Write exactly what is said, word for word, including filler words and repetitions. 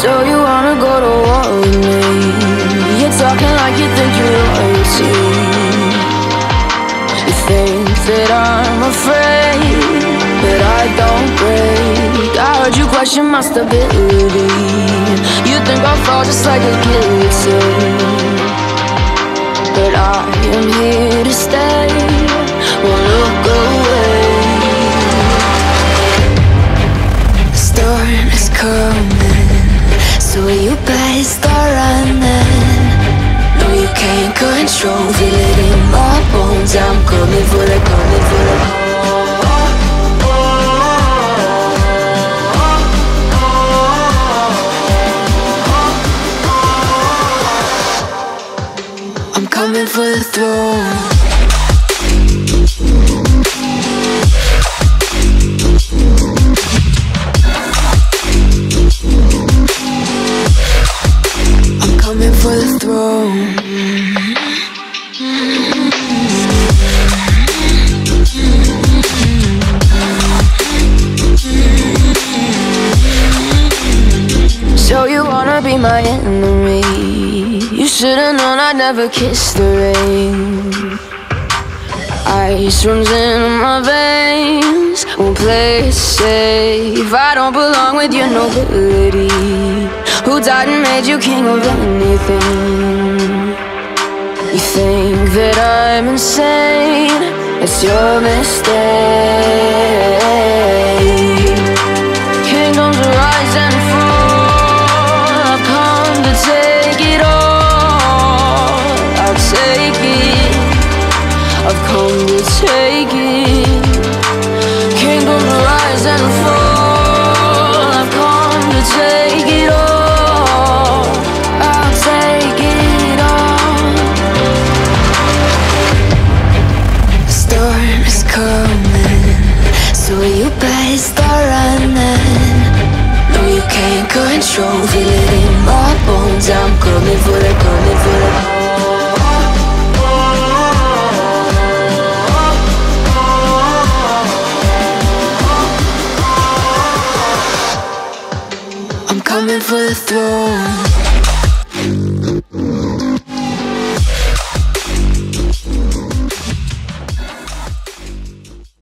So you wanna go to war with me? You're talking like you think you're loyalty. You think that I'm afraid, but I don't break. I heard you question my stability. You think I'll fall just like a guillotine, but I am here to stay. Won't look away. The storm is coming, so you better start running. No, you can't control, feel it in my bones. I'm coming for the, coming for the. I'm coming for the throne. For the throne. So you wanna be my enemy? You should've known I'd never kiss the rain. Ice runs in my veins, won't play it safe. I don't belong with your nobility. Who died and made you king of anything? You think that I'm insane? It's your mistake. Kingdoms rise and fall. I've come to take it all. I'll take it. I've come to take it. Kingdoms rise and fall. I've come to take it all. Control, feel it in my bones. I'm coming for the, coming for the. I'm coming for the throne.